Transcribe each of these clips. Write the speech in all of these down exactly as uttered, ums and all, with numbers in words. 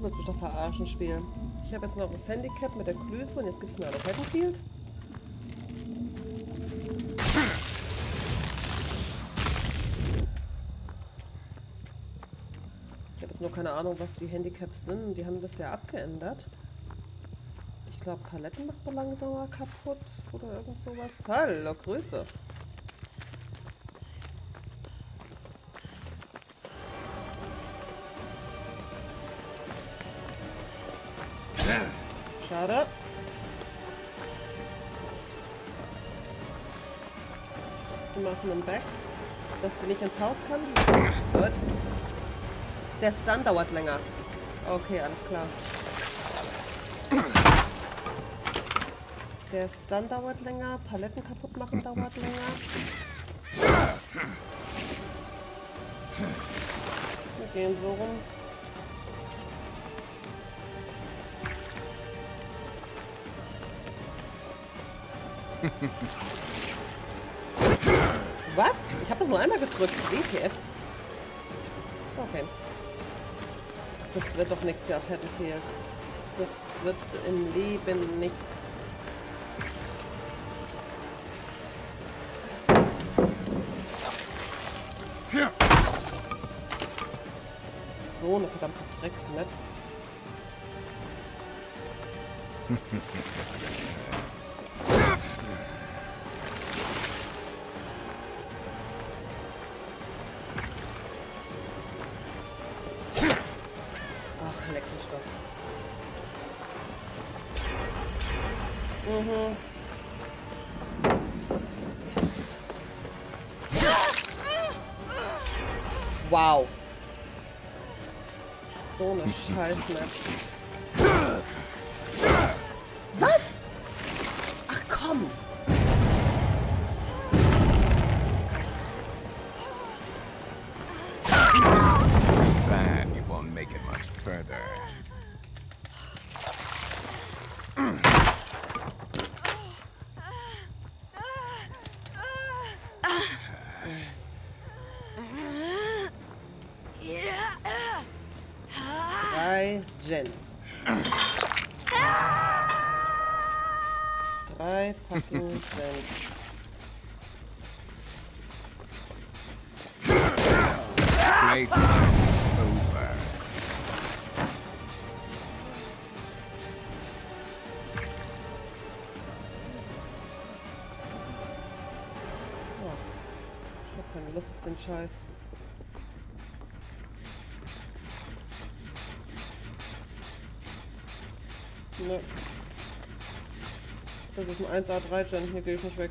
Du willst mich doch verarschen spielen. Ich habe jetzt noch das Handicap mit der Klüfe und jetzt gibt es mir noch Haddonfield. Ich habe jetzt nur keine Ahnung, was die Handicaps sind. Die haben das ja abgeändert. Ich glaube, Paletten macht man langsamer kaputt oder irgend sowas. Hallo, Grüße. Schade. Wir machen einen Back, dass die nicht ins Haus kann. Gut. Der Stun dauert länger. Okay, alles klar. Der Stun dauert länger, Paletten kaputt machen dauert länger. Wir gehen so rum. Was? Ich habe doch nur einmal gedrückt. W T F. Okay. Das wird doch nichts hier auf Haddonfield. Das wird im Leben nichts. So eine verdammte Drecksmap. Mhm. Wow. So eine Scheiße. Was? Ach komm. Bad, you won't make it much further. Gens. Drei fucking Gens. Oh, ich hab keine Lust auf den Scheiß. Nee. Das ist ein eins A drei Gen, hier gehe ich nicht weg.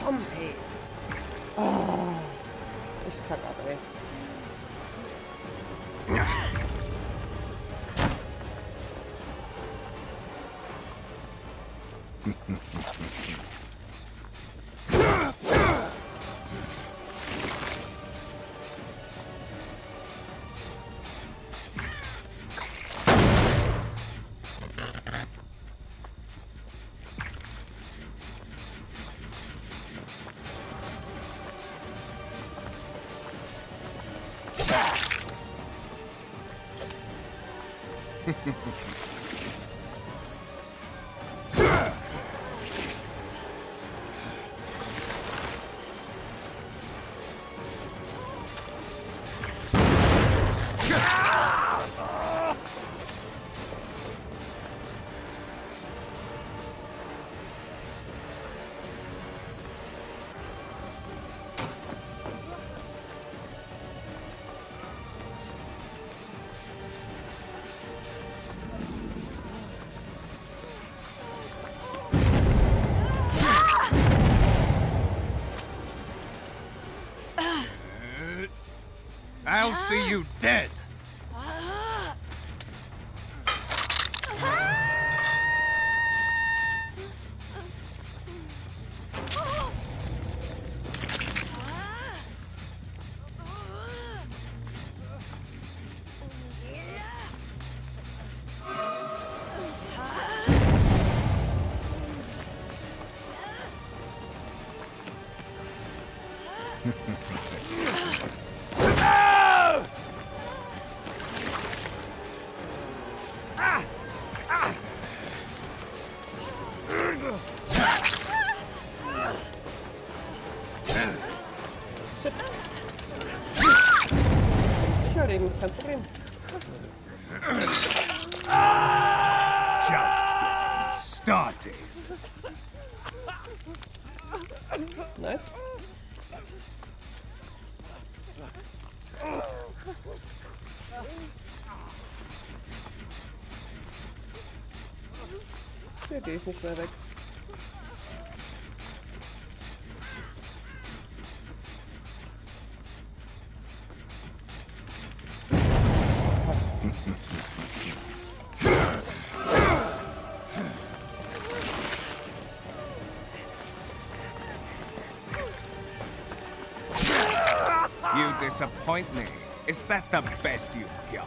Komm, ey. Oh, ich kack ab, ey. I'll see you dead! Gehe ich nicht mehr weg. You disappoint me. Is that the best you've got?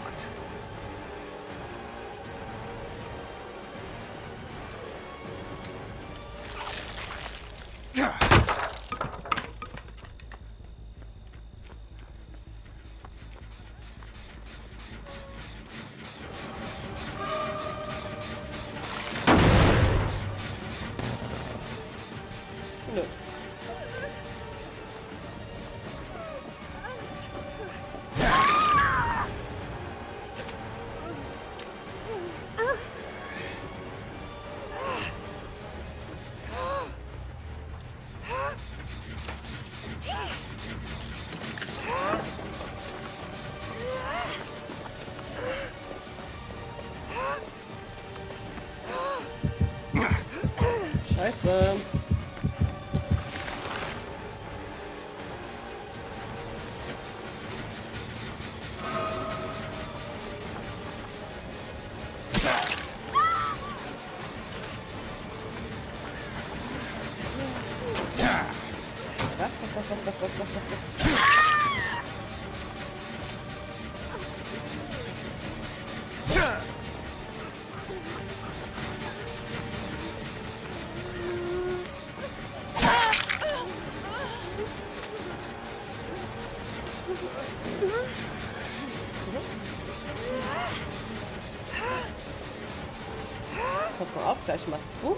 Pass mal auf, gleich macht's bumm.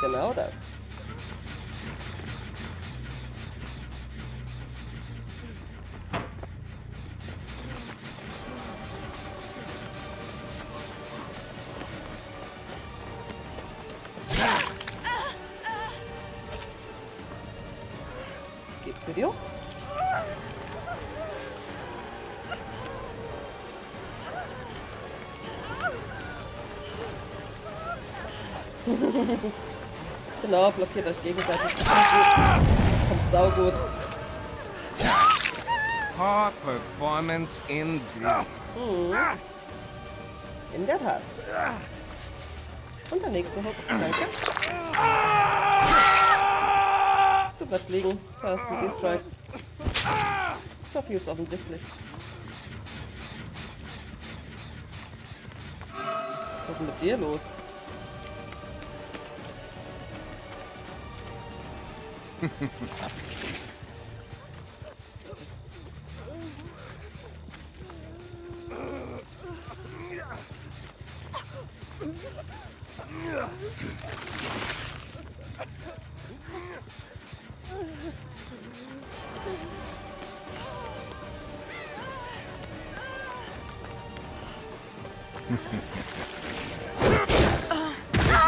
Genau das. Genau, blockiert euch gegenseitig. Das kommt saugut. Hard performance indeed. Hm. In der Tat. Und der nächste Hook. Danke. Du bleibst liegen. Da ist die D-Strike. So viel ist offensichtlich. Was ist denn mit dir los? Is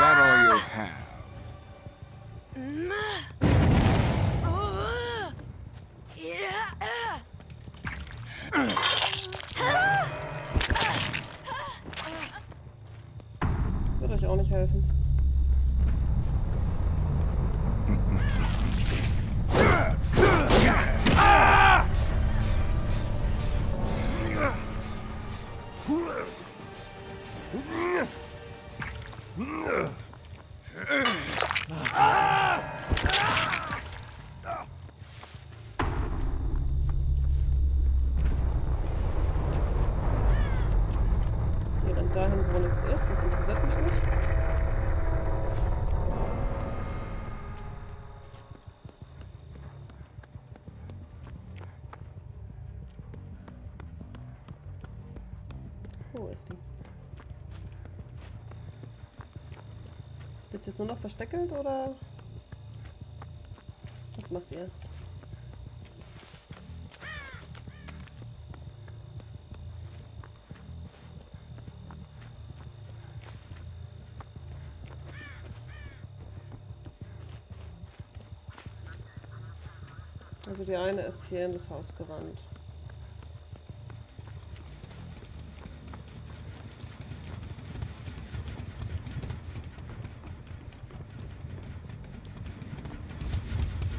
that all you have? Wird euch auch nicht helfen. Dahin, wo nichts ist, das interessiert mich nicht. Wo ist die? Wird jetzt nur noch versteckelt oder was macht ihr? Also die eine ist hier in das Haus gerannt.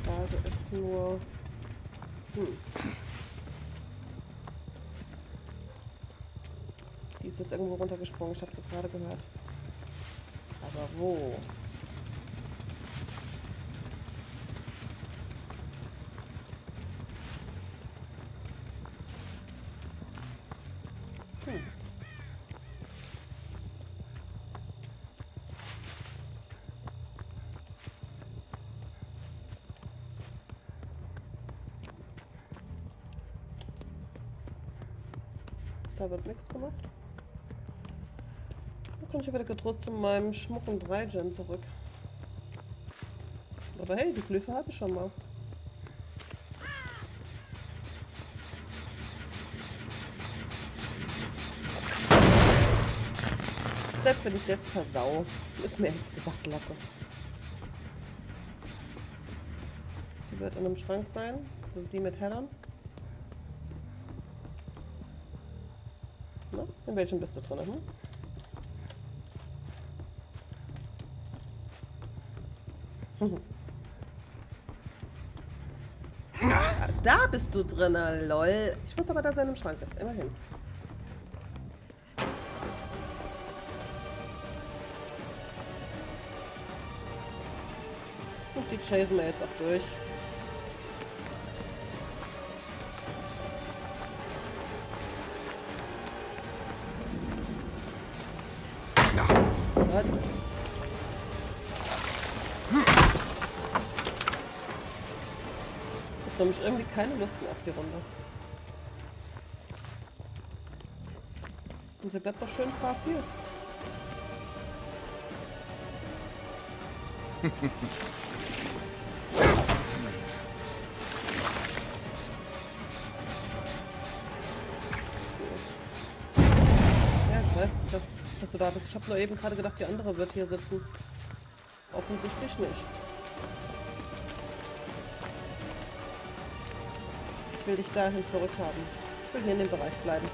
Frage ist nur... Hm. Die ist jetzt irgendwo runtergesprungen, ich habe sie gerade gehört. Aber wo? Da wird nichts gemacht. Dann komme ich wieder getrost zu meinem Schmuck und drei Gen zurück. Aber hey, die Glyphe habe ich schon mal. Selbst wenn ich es jetzt versau, ist mir ehrlich gesagt Latte. Die wird in einem Schrank sein. Das ist die mit Heddern. In welchem bist du drin? Hm? Ah, da bist du drin, lol. Ich wusste aber, dass er in einem Schrank ist. Immerhin. Und die chasen wir jetzt auch durch. Ich habe nämlich irgendwie keine Lust mehr auf die Runde. Und sie bleibt doch schön paar viel. Ja, ich weiß, dass, dass du da bist. Ich habe nur eben gerade gedacht, die andere wird hier sitzen. Offensichtlich nicht. Ich will dich dahin zurückhaben. Ich will hier in dem Bereich bleiben.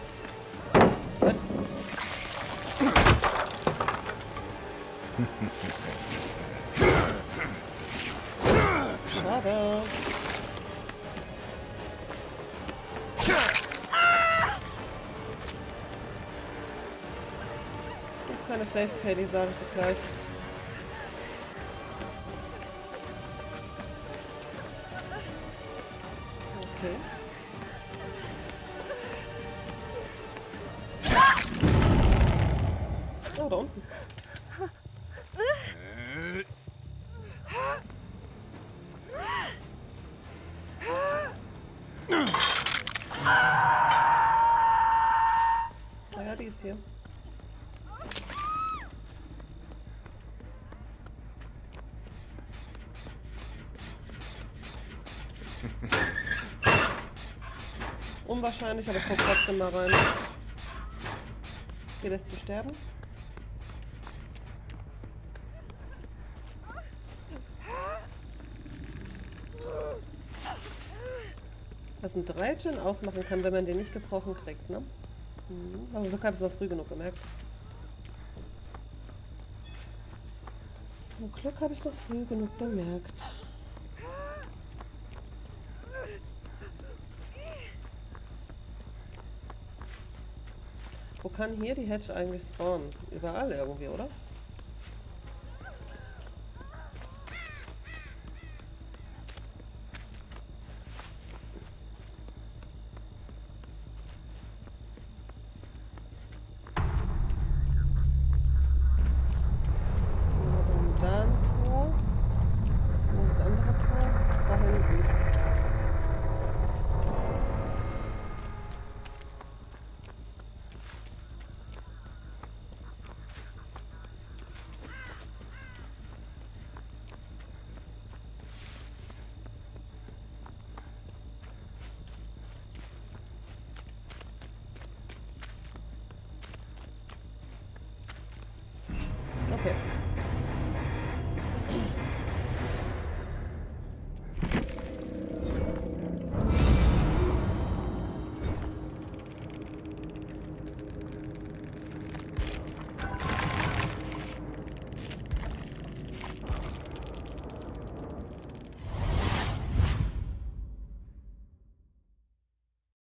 Gut. Schade. keine Safe Paddy, sage ich dir gleich. Okay. Oh, da unten. Naja, die ist hier. Unwahrscheinlich, aber ich guck trotzdem mal rein. Hier lässt sie sterben. Was ein drei Gin ausmachen kann, wenn man den nicht gebrochen kriegt, ne? Mhm. Aber ich habe es noch früh genug gemerkt. Zum Glück habe ich es noch früh genug bemerkt. Wo kann hier die Hedge eigentlich spawnen? Überall irgendwie, oder? Da ein Tor. Wo ist das andere Tor? Da hinten.